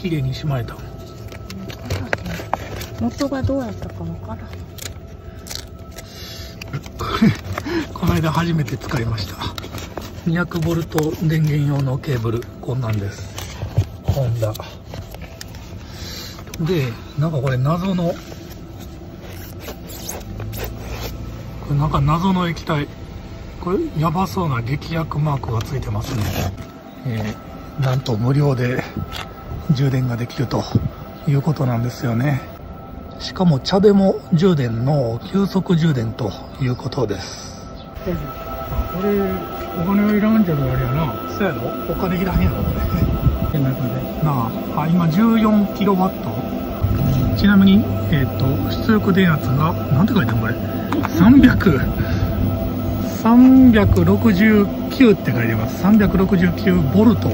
綺麗にしまえた。元がどうやったか分からない。この間初めて使いました。200ボルト電源用のケーブル、こんなんです。ホンダで、なんかこれ謎の、なんか謎の液体、これやばそうな劇薬マークがついてますね。なんと無料で充電ができるということなんですよね。しかも茶でも充電の急速充電ということです。これお金はいらんじゃろ、あれやな。そうやろ、お金いらんやろこれ。なあ、今14キロワット。ちなみに、出力電圧がなんて書いてんこれ、369って書いてます。369ボルト。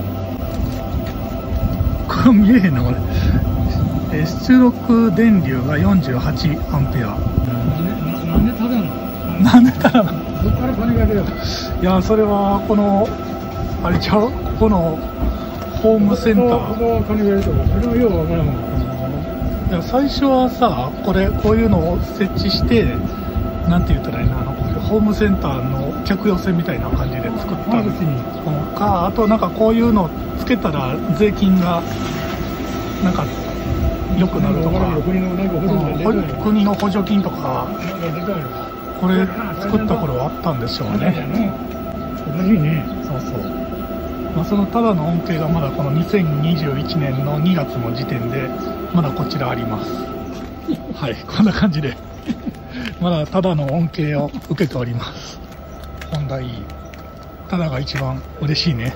これ見えへんなこれ。出力電流が48アンペア。なんでただのどっから金が出るの。いや、それはこのあれちゃう、このホームセンター。ここは金が出るとか、それはようわからんもん。最初はさ、こういうのを設置して、なんて言ったらいいな、こういうホームセンターの客寄せみたいな感じで作ったのか、あとなんかこういうのつけたら税金がなんか良くなるとか、国の補助金とか、これ作った頃はあったんでしょうね。そうそう。まあそのただの恩恵がまだこの2021年の2月の時点でまだこちらあります。はい、こんな感じでまだただの恩恵を受けております。本題、ただが一番嬉しいね。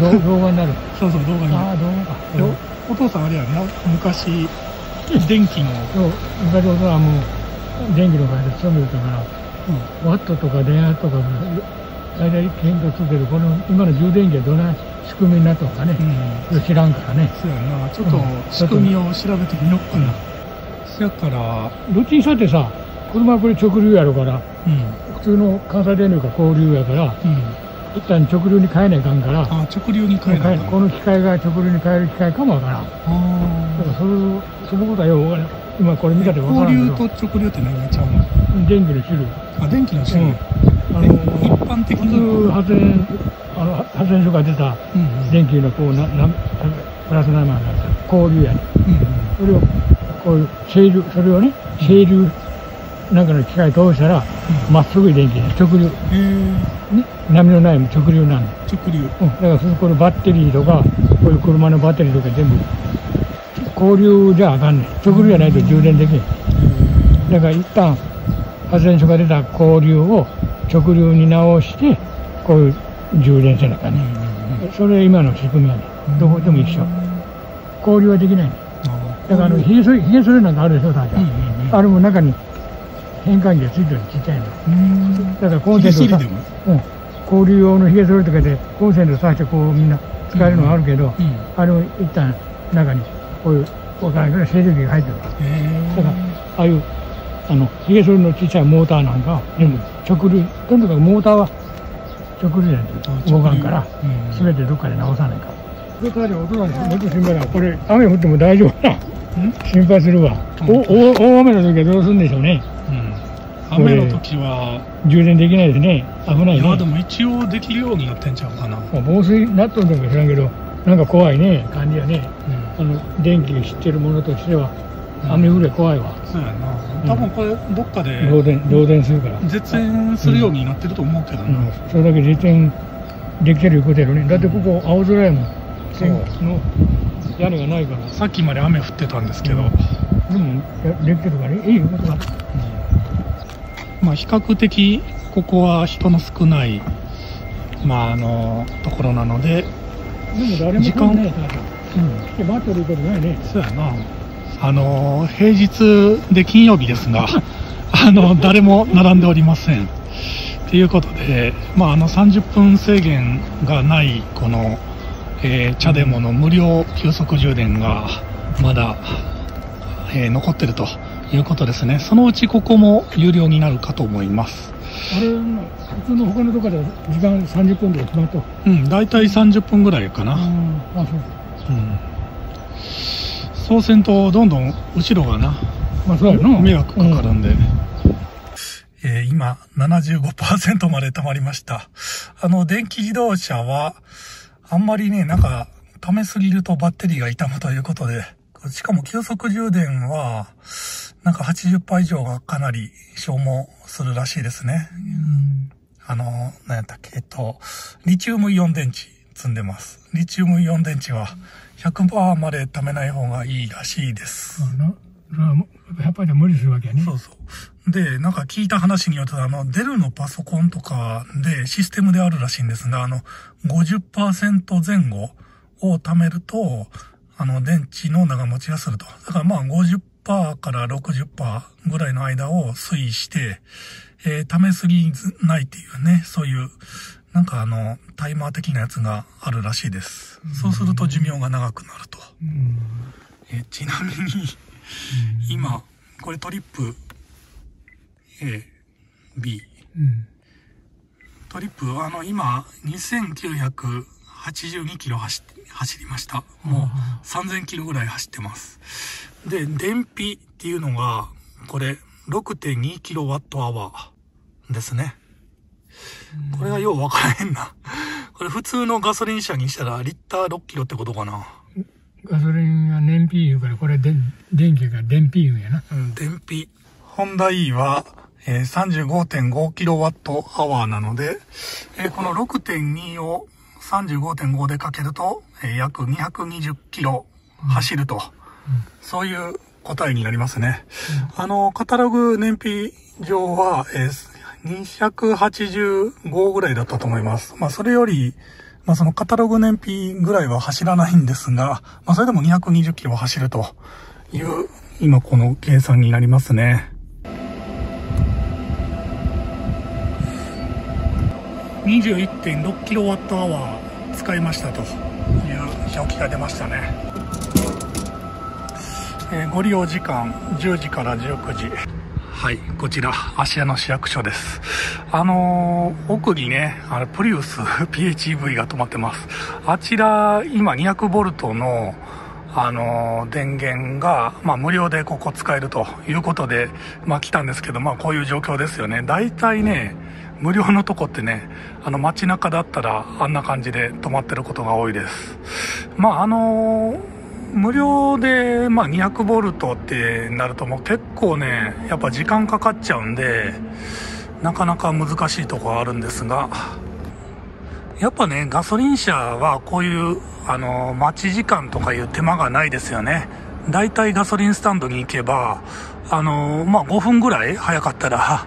動画になる。そうそう、動画になる。お父さんあれやな、昔電気の昔お父さんも電気の会社勤めてたから、ワットとか電圧とか大体検討するけど、この今の充電器はどんな仕組みになったのかね、知らんからね。そうやな、ちょっと仕組みを調べてみようかな。そやからどっちにしたってさ、車はこれ直流やろから、普通の関西電力は交流やから、一旦直流に変えないかんから、直流に変えないかん。この機械が直流に変える機械かもわからん。だからそのことはようわからん。今これ見たでわからん。交流と直流って何がちゃうの？電気の種類。あ、電気の種類。一般的に発電所が出た電気のこうプラス生なんですよ、交流やね。それをこういうそれをね、整流なんかの機械通したらまっすぐ電気ね、直流、波のない直流なんで、直流だから、そこのバッテリーとかこういう車のバッテリーとか全部交流じゃあかんねん、直流じゃないと充電できん。だから一旦発電所が出た交流を直流に直して、こういう充電せなきゃね。それ今の仕組みはね、どこでも一緒。交流はできないね。だからひげそれなんかあるでしょ、大体。あれも中に変換器がついてるの、ちっちゃいの。だからコンセントさ、交流用のひげそれとかでコンセントさしてこうみんな使えるのがあるけど、あれを一旦中にこういう、わからないけど整流器が入ってるから。だから、ああいうひげそれの小さいモーターなんかは全部直流、とにかくモーターは直流じゃないと動かんから、すべてどっかで直さないから。それからお父さん、もっと心配だ、これ、雨降っても大丈夫だ、心配するわ。大雨の時はどうするんでしょうね。雨の時は充電できないですね、危ないね。まあでも一応できるようになってんちゃうかな。防水なっとるのか知らんけど、なんか怖いね、感じやね。電気を知ってるものとしては。雨降れ怖いわ。そうやな。多分これどっかで漏電するから。絶縁するようになってると思うけどな。それだけ絶縁できてるいうことやろね。だってここ青空やもん。の屋根がないから。さっきまで雨降ってたんですけど。でもできてるからね。いいことだ。まあ比較的ここは人の少ないまあところなので。でも誰も時間ない。来て待ってることないね。そうやな。平日で金曜日ですが、誰も並んでおりません。ということで、まあ、30分制限がない、この、茶デモの無料急速充電が、まだ、残ってるということですね。そのうちここも有料になるかと思います。あれ、普通の他のところでは時間30分で決まった？うん、大体30分ぐらいかな。あ、そうです。そうせんとどんどん後ろがな、まあ、迷惑かかるんで、今 75% まで溜まりました。電気自動車はあんまりね、なんか溜めすぎるとバッテリーが傷むということで、しかも急速充電はなんか 80% 以上がかなり消耗するらしいですね。何やったっけ、リチウムイオン電池積んでます。リチウムイオン電池は 100% まで溜めない方がいいらしいです。やっぱり無理するわけやね。そうそう。で、なんか聞いた話によってデルのパソコンとかでシステムであるらしいんですが、50% 前後を貯めると電池の長持ちがすると。だからまあ 50% から 60% ぐらいの間を推移して、貯めすぎないっていうね、そういうなんかタイマー的なやつがあるらしいです。そうすると寿命が長くなると。ちなみに今これトリップ AB、トリップ今2982キロ走りました。もう3000キロぐらい走ってます。で、電費っていうのがこれ 6.2 キロワットアワーですね。これはよう分からへんな。これ普通のガソリン車にしたらリッター6キロってことかな。ガソリンは燃費言うから、これ電気が電費言うんやな。電費。ホンダ E は、35.5 キロワットアワーなので、この 6.2 を 35.5 でかけると、約220キロ走ると、そういう答えになりますね。カタログ燃費上は、285ぐらいだったと思います。まあ、それより、まあ、そのカタログ燃費ぐらいは走らないんですが、まあ、それでも220キロ走るという、今この計算になりますね。21.6 キロワットアワー使いましたという表記が出ましたね。ご利用時間10時から19時。はい、こちら、芦屋の市役所です。奥にね、プリウス PHEV が止まってます。あちら、今200ボルトの、電源が、まあ無料でここ使えるということで、まあ来たんですけど、まあこういう状況ですよね。大体ね、無料のとこってね、街中だったらあんな感じで止まってることが多いです。まあ無料で、まあ、200ボルトってなるともう結構ね、やっぱ時間かかっちゃうんで、なかなか難しいところあるんですが、やっぱね、ガソリン車はこういう、待ち時間とかいう手間がないですよね。だいたいガソリンスタンドに行けば、まあ、5分ぐらい早かったら、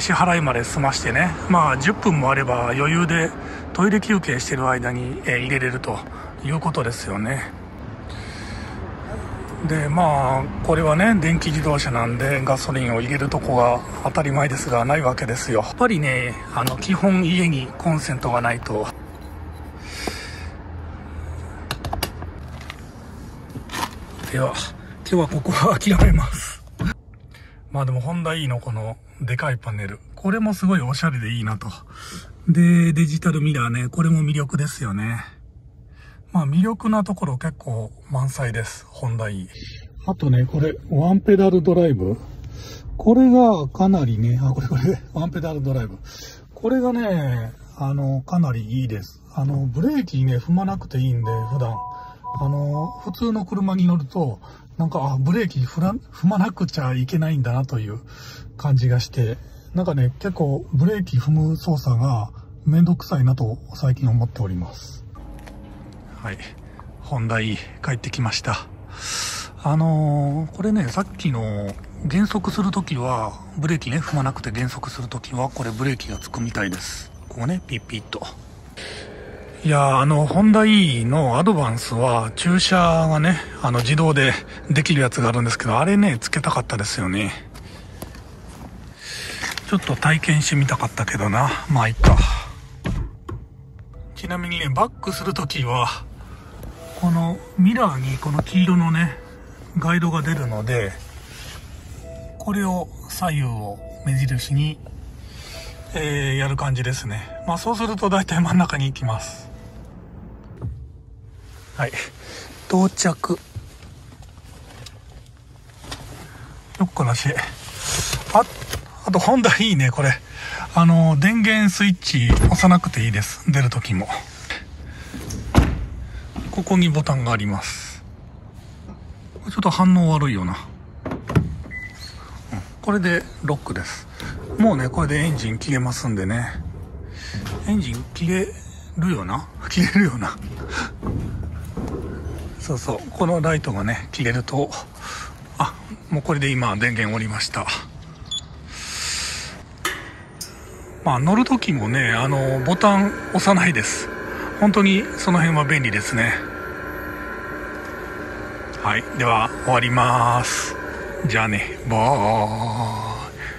支払いまで済ましてね、まあ、10分もあれば余裕でトイレ休憩してる間に、入れれるということですよね。で、まあこれはね、電気自動車なんでガソリンを入れるとこが当たり前ですがないわけですよ。やっぱりね、基本家にコンセントがないと。では今日はここは諦めます。まあでもホンダ E のこのでかいパネル、これもすごいおしゃれでいいなと。で、デジタルミラーね、これも魅力ですよね。まあ魅力なところ結構満載です、ホンダ E。あとね、これ、ワンペダルドライブ。これがかなりね、ワンペダルドライブ。これがね、かなりいいです。ブレーキね、踏まなくていいんで、普段。普通の車に乗ると、なんか、ブレーキ踏まなくちゃいけないんだなという感じがして、なんかね、結構ブレーキ踏む操作がめんどくさいなと最近思っております。はい、ホンダ E 帰ってきました。これね、さっきの減速するときはブレーキね、踏まなくて減速するときはこれブレーキがつくみたいです。ここね、ピッピッと。いや、ホンダ E のアドバンスは駐車がね、自動でできるやつがあるんですけど、あれね、つけたかったですよね。ちょっと体験してみたかったけどな、まあいっか。ちなみにね、バックするときはこのミラーにこの黄色のね、ガイドが出るので、これを左右を目印に、やる感じですね。まあそうすると大体真ん中に行きます。はい。到着。よっこらしい。あとホンダいいね、これ。電源スイッチ押さなくていいです。出るときも。ここにボタンがあります。ちょっと反応悪いよな。これでロックです。もうね、これでエンジン切れますんでね。エンジン切れるよな。そうそう。このライトがね、切れると、あ、もうこれで今電源降りました。まあ乗る時もね、ボタン押さないです。本当にその辺は便利ですね。はい、では終わります。じゃあね、バーイ。